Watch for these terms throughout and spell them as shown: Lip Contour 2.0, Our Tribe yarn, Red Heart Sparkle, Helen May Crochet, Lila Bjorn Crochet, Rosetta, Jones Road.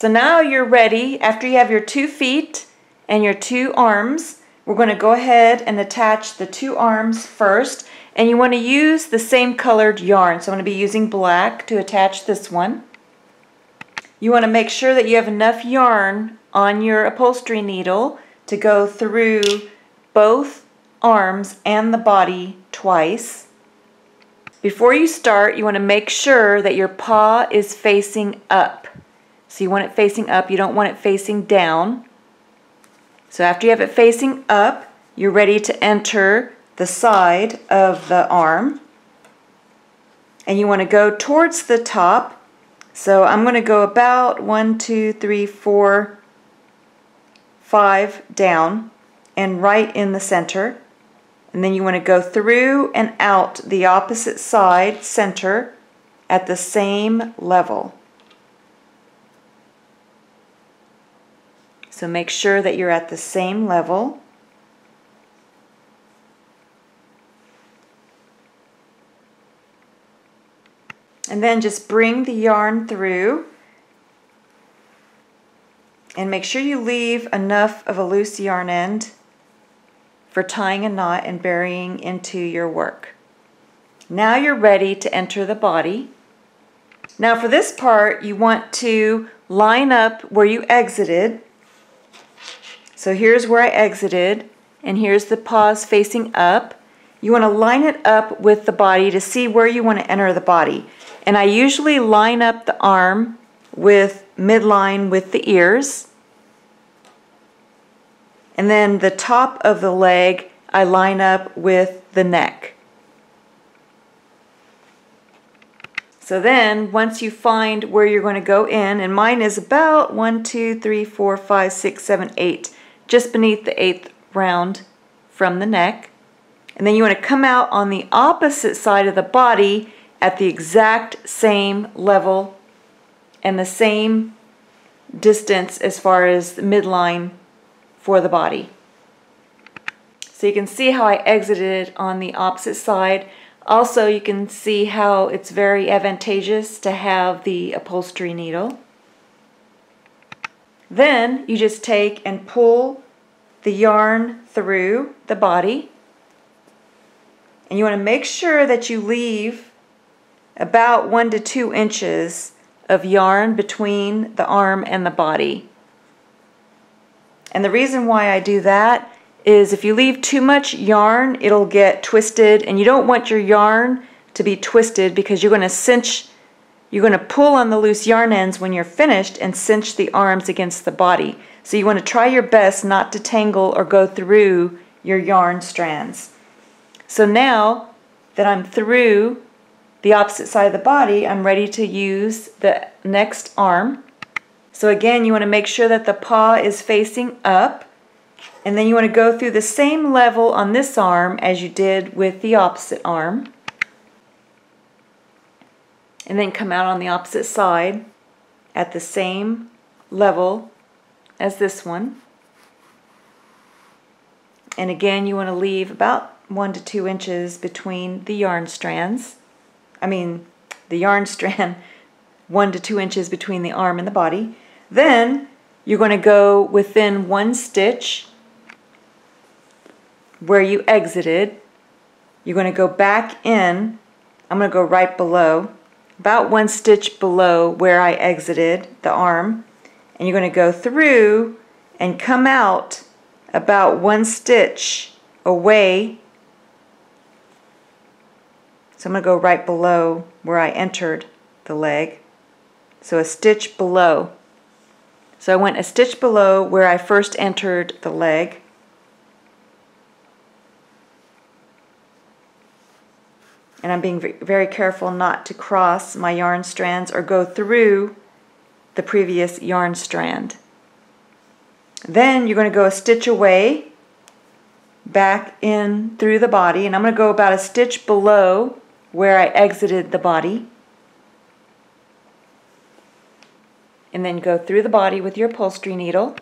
So now you're ready. After you have your 2 feet and your 2 arms, we're going to go ahead and attach the 2 arms first. And you want to use the same colored yarn. So I'm going to be using black to attach this one. You want to make sure that you have enough yarn on your upholstery needle to go through both arms and the body twice. Before you start, you want to make sure that your paw is facing up. So you want it facing up, you don't want it facing down. So after you have it facing up, you're ready to enter the side of the arm. And you want to go towards the top. So I'm going to go about 1, 2, 3, 4, 5 down and right in the center. And then you want to go through and out the opposite side center at the same level. So make sure that you're at the same level. And then just bring the yarn through and make sure you leave enough of a loose yarn end for tying a knot and burying into your work. Now you're ready to enter the body. Now for this part, you want to line up where you exited. So here's where I exited, and here's the paws facing up. You want to line it up with the body to see where you want to enter the body. And I usually line up the arm with midline with the ears. And then the top of the leg, I line up with the neck. So then, once you find where you're going to go in, and mine is about 1, 2, 3, 4, 5, 6, 7, 8, just beneath the 8th round from the neck. And then you want to come out on the opposite side of the body at the exact same level and the same distance as far as the midline for the body. So you can see how I exited on the opposite side. Also, you can see how it's very advantageous to have the upholstery needle. Then you just take and pull the yarn through the body, and you want to make sure that you leave about 1 to 2 inches of yarn between the arm and the body. And the reason why I do that is if you leave too much yarn, it'll get twisted, and you don't want your yarn to be twisted because you're going to cinch, you're going to pull on the loose yarn ends when you're finished and cinch the arms against the body. So you want to try your best not to tangle or go through your yarn strands. So now that I'm through the opposite side of the body, I'm ready to use the next arm. So again, you want to make sure that the paw is facing up, and then you want to go through the same level on this arm as you did with the opposite arm, and then come out on the opposite side at the same level as this one. And again, you want to leave about 1 to 2 inches between the yarn strands. I mean, the yarn strand 1 to 2 inches between the arm and the body. Then you're going to go within 1 stitch where you exited. You're going to go back in. I'm going to go right below, about 1 stitch below where I exited the arm, and you're going to go through and come out about 1 stitch away. So I'm going to go right below where I entered the leg. So a stitch below. So I went a stitch below where I first entered the leg. And I'm being very careful not to cross my yarn strands or go through the previous yarn strand. Then you're going to go a stitch away back in through the body, and I'm going to go about a stitch below where I exited the body. And then go through the body with your upholstery needle.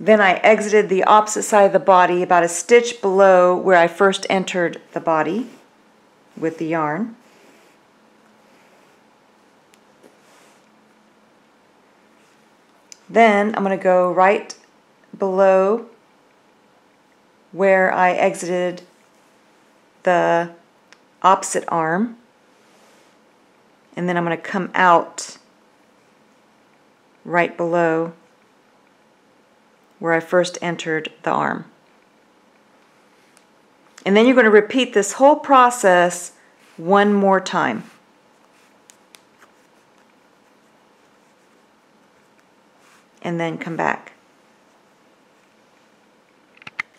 Then I exited the opposite side of the body about a stitch below where I first entered the body with the yarn. Then I'm going to go right below where I exited the opposite arm, and then I'm going to come out right below where I first entered the arm. And then you're going to repeat this whole process one more time. And then come back.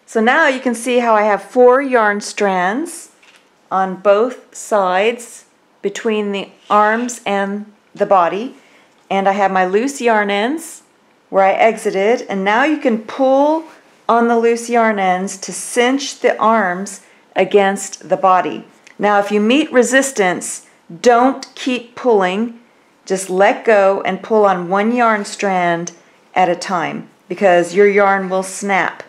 So now you can see how I have 4 yarn strands on both sides between the arms and the body, and I have my loose yarn ends where I exited, and now you can pull on the loose yarn ends to cinch the arms against the body. Now if you meet resistance, don't keep pulling, just let go and pull on 1 yarn strand at a time, because your yarn will snap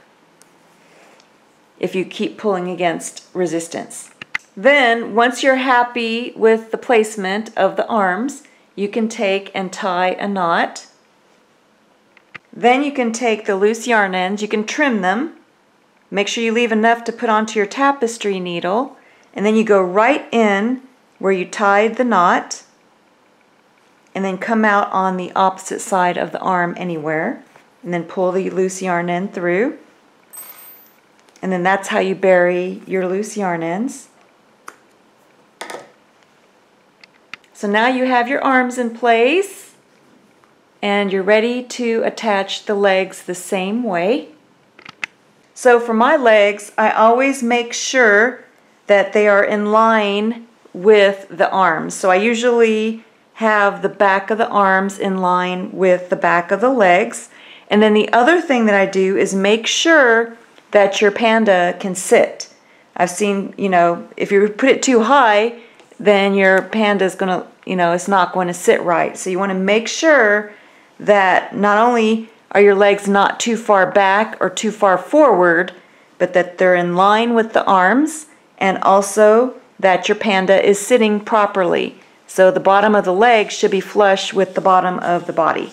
if you keep pulling against resistance. Then once you're happy with the placement of the arms, you can take and tie a knot. Then you can take the loose yarn ends, you can trim them, make sure you leave enough to put onto your tapestry needle, and then you go right in where you tied the knot and then come out on the opposite side of the arm anywhere, and then pull the loose yarn end through, and then that's how you bury your loose yarn ends. So now you have your arms in place and you're ready to attach the legs the same way. So for my legs, I always make sure that they are in line with the arms. So I usually have the back of the arms in line with the back of the legs. And then the other thing that I do is make sure that your panda can sit. I've seen, you know, if you put it too high, then your panda is going to, you know, it's not going to sit right. So you want to make sure that not only are your legs not too far back or too far forward, but that they're in line with the arms, and also that your panda is sitting properly. So the bottom of the leg should be flush with the bottom of the body.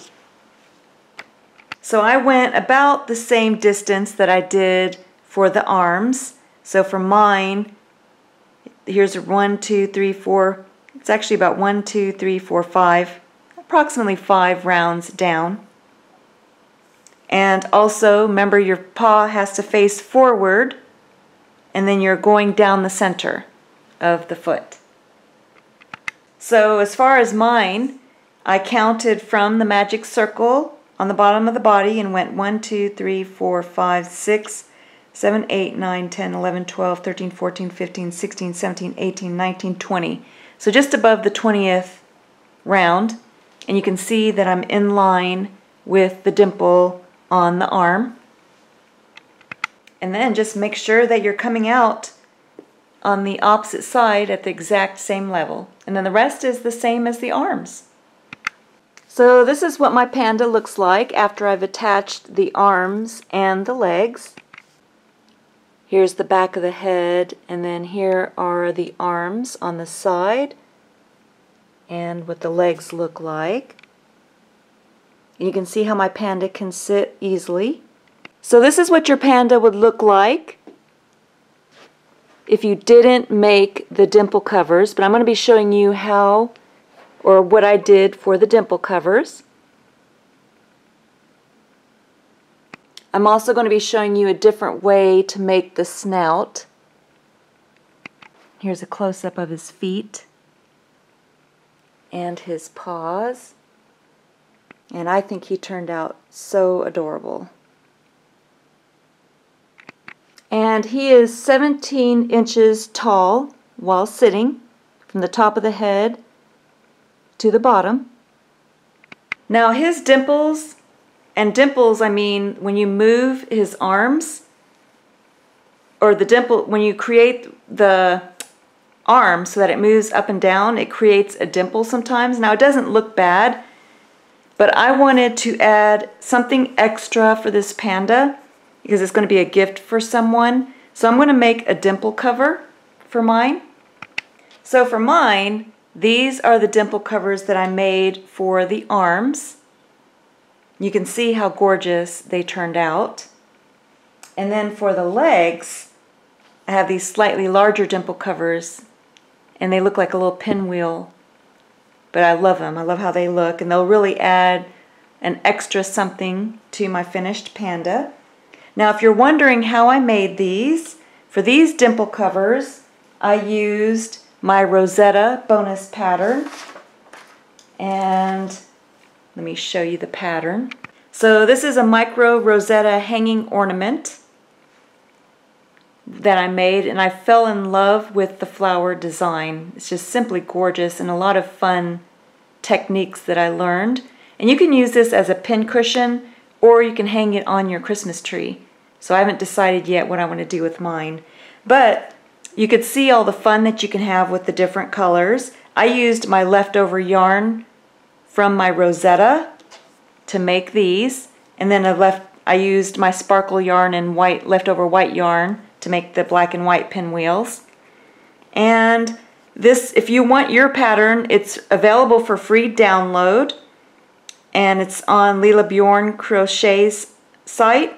So I went about the same distance that I did for the arms. So for mine, here's 1, 2, 3, 4, it's actually about 1, 2, 3, 4, 5, approximately 5 rounds down. And also remember your paw has to face forward, and then you're going down the center of the foot. So as far as mine, I counted from the magic circle on the bottom of the body and went 1, 2, 3, 4, 5, 6, 7, 8, 9, 10, 11, 12, 13, 14, 15, 16, 17, 18, 19, 20. So just above the 20th round, and you can see that I'm in line with the dimple on the arm. And then just make sure that you're coming out on the opposite side at the exact same level, and then the rest is the same as the arms. So this is what my panda looks like after I've attached the arms and the legs. Here's the back of the head, and then here are the arms on the side and what the legs look like. You can see how my panda can sit easily. So this is what your panda would look like if you didn't make the dimple covers, but I'm going to be showing you how or what I did for the dimple covers. I'm also going to be showing you a different way to make the snout. Here's a close-up of his feet and his paws, and I think he turned out so adorable. And he is 17 inches tall while sitting, from the top of the head to the bottom. Now his dimples, and dimples I mean when you move his arms, or the dimple, when you create the arm so that it moves up and down, it creates a dimple sometimes. Now it doesn't look bad, but I wanted to add something extra for this panda, because it's going to be a gift for someone. So I'm going to make a dimple cover for mine. So for mine, these are the dimple covers that I made for the arms. You can see how gorgeous they turned out. And then for the legs, I have these slightly larger dimple covers, and they look like a little pinwheel, but I love them. I love how they look, and they'll really add an extra something to my finished panda. Now, if you're wondering how I made these, for these dimple covers, I used my Rosetta bonus pattern, and let me show you the pattern. So this is a micro Rosetta hanging ornament that I made, and I fell in love with the flower design. It's just simply gorgeous, and a lot of fun techniques that I learned. And you can use this as a pin cushion, or you can hang it on your Christmas tree. So I haven't decided yet what I want to do with mine. But you could see all the fun that you can have with the different colors. I used my leftover yarn from my Rosetta to make these, and then I used my sparkle yarn and leftover white yarn to make the black and white pinwheels. And this, if you want your pattern, it's available for free download, and it's on Lila Bjorn Crochet's site.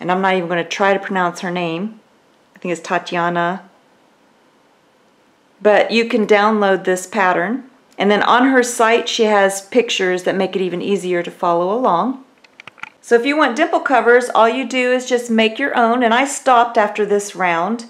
And I'm not even going to try to pronounce her name. I think it's Tatiana. But you can download this pattern. And then on her site, she has pictures that make it even easier to follow along. So if you want dimple covers, all you do is just make your own. And I stopped after this round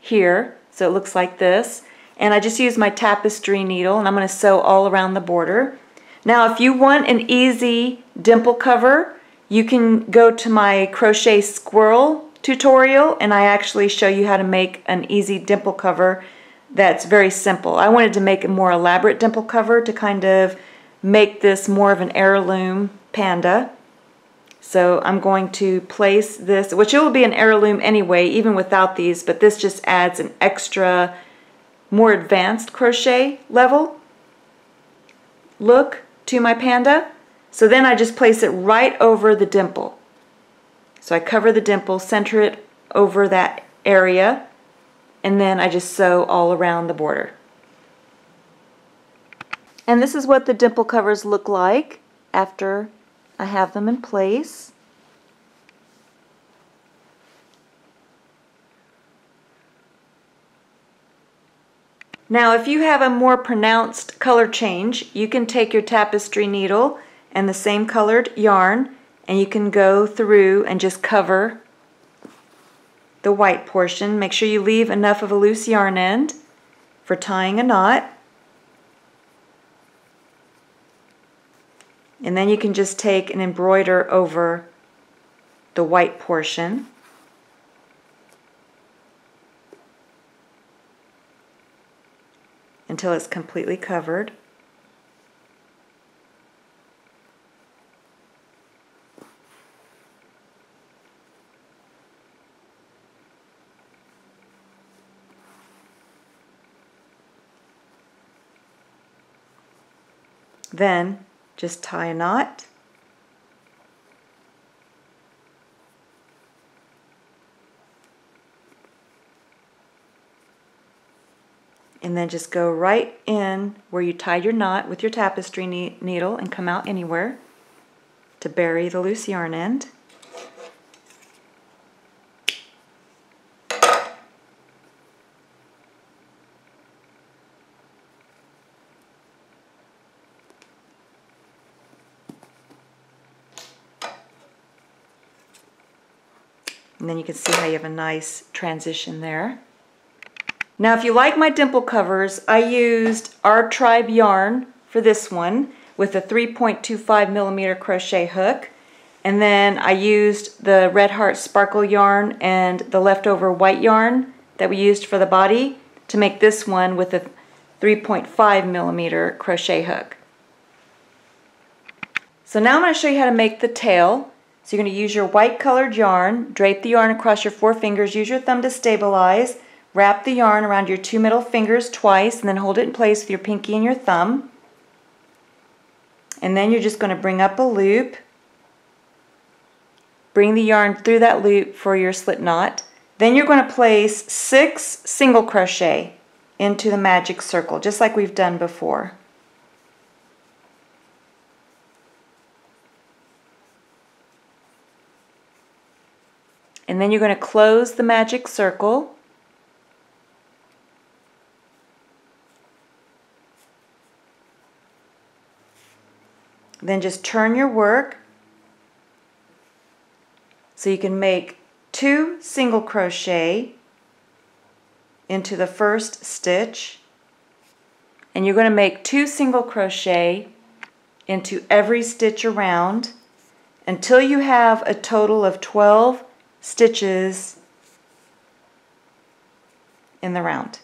here, so it looks like this. And I just used my tapestry needle, and I'm going to sew all around the border. Now, if you want an easy dimple cover, you can go to my crochet squirrel tutorial, and I actually show you how to make an easy dimple cover that's very simple. I wanted to make a more elaborate dimple cover to kind of make this more of an heirloom panda. So I'm going to place this, which it will be an heirloom anyway, even without these, but this just adds an extra, more advanced crochet level look to my panda. So then I just place it right over the dimple. So I cover the dimple, center it over that area, and then I just sew all around the border. And this is what the dimple covers look like after I have them in place. Now, if you have a more pronounced color change, you can take your tapestry needle and the same colored yarn, and you can go through and just cover the white portion. Make sure you leave enough of a loose yarn end for tying a knot. And then you can just take and embroider over the white portion. Until it's completely covered. Then just tie a knot. And then just go right in where you tied your knot with your tapestry needle and come out anywhere to bury the loose yarn end. And then you can see how you have a nice transition there. Now, if you like my dimple covers, I used Our Tribe yarn for this one with a 3.25mm crochet hook, and then I used the Red Heart Sparkle yarn and the leftover white yarn that we used for the body to make this one with a 3.5mm crochet hook. So now I'm going to show you how to make the tail. So you're going to use your white colored yarn, drape the yarn across your four fingers, use your thumb to stabilize, wrap the yarn around your two middle fingers twice, and then hold it in place with your pinky and your thumb. And then you're just going to bring up a loop, bring the yarn through that loop for your slip knot. Then you're going to place 6 single crochet into the magic circle, just like we've done before. and then you're going to close the magic circle . Then just turn your work so you can make 2 single crochet into the first stitch, and you're going to make 2 single crochet into every stitch around until you have a total of 12 stitches in the round.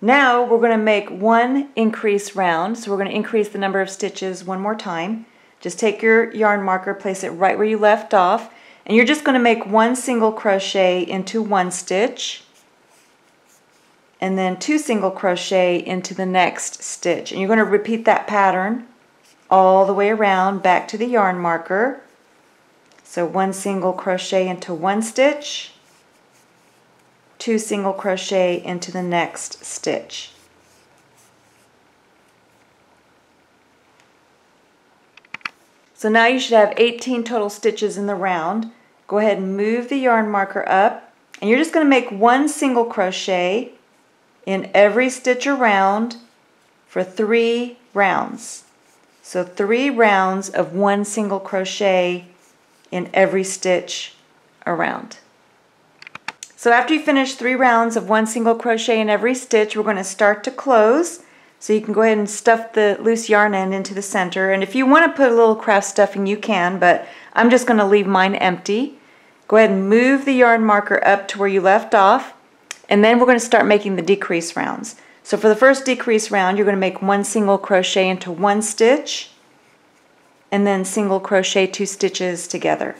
Now we're going to make 1 increase round, so we're going to increase the number of stitches 1 more time. Just take your yarn marker, place it right where you left off, and you're just going to make 1 single crochet into 1 stitch, and then 2 single crochet into the next stitch. And you're going to repeat that pattern all the way around back to the yarn marker. So 1 single crochet into 1 stitch, 2 single crochet into the next stitch. So now you should have 18 total stitches in the round. Go ahead and move the yarn marker up, and you're just going to make 1 single crochet in every stitch around for 3 rounds. So 3 rounds of 1 single crochet in every stitch around. So after you finish 3 rounds of 1 single crochet in every stitch, we're going to start to close. So you can go ahead and stuff the loose yarn end into the center. And if you want to put a little craft stuffing, you can, but I'm just going to leave mine empty. Go ahead and move the yarn marker up to where you left off, and then we're going to start making the decrease rounds. So for the first decrease round, you're going to make 1 single crochet into 1 stitch, and then single crochet 2 stitches together.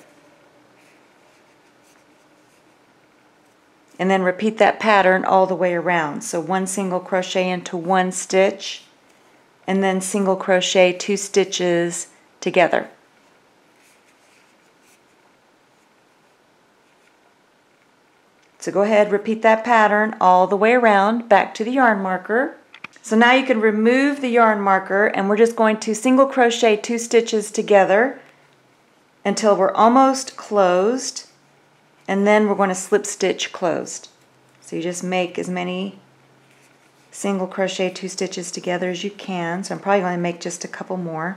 And then repeat that pattern all the way around. So 1 single crochet into 1 stitch, and then single crochet 2 stitches together. So go ahead, repeat that pattern all the way around back to the yarn marker. So now you can remove the yarn marker, and we're just going to single crochet 2 stitches together until we're almost closed. And then we're going to slip stitch closed. So you just make as many single crochet 2 stitches together as you can. So I'm probably going to make just a couple more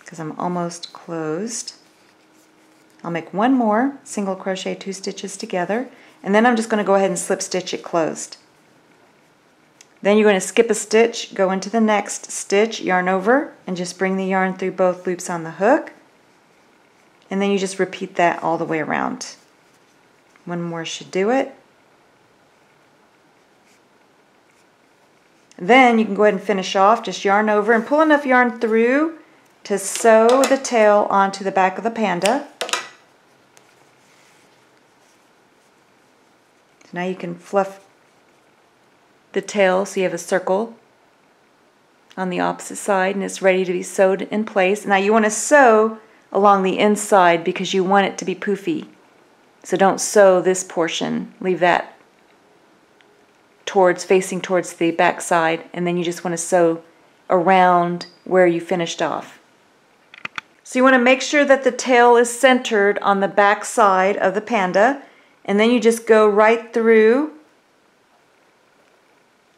because I'm almost closed. I'll make 1 more single crochet 2 stitches together, and then I'm just going to go ahead and slip stitch it closed. Then you're going to skip a stitch, go into the next stitch, yarn over, and just bring the yarn through both loops on the hook. And then you just repeat that all the way around. 1 more should do it. Then you can go ahead and finish off, just yarn over and pull enough yarn through to sew the tail onto the back of the panda. So now you can fluff the tail so you have a circle on the opposite side, and it's ready to be sewed in place. Now you want to sew along the inside because you want it to be poofy. So don't sew this portion. Leave that facing towards the back side, and then you just want to sew around where you finished off. So you want to make sure that the tail is centered on the back side of the panda, and then you just go right through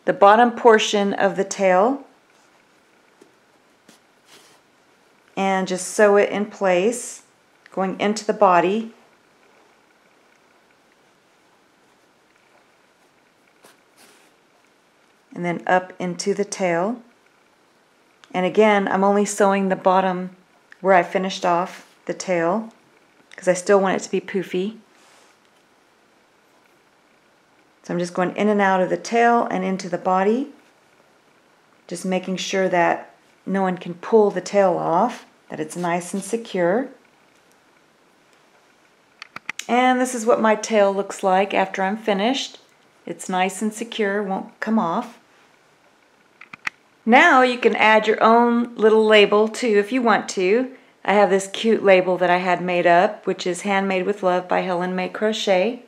the bottom portion of the tail and just sew it in place, going into the body. And then up into the tail. And again, I'm only sewing the bottom where I finished off the tail because I still want it to be poofy. So I'm just going in and out of the tail and into the body, just making sure that no one can pull the tail off, that it's nice and secure. And this is what my tail looks like after I'm finished. It's nice and secure, won't come off. Now you can add your own little label too if you want to. I have this cute label that I had made up, which is Handmade with Love by Helen May Crochet.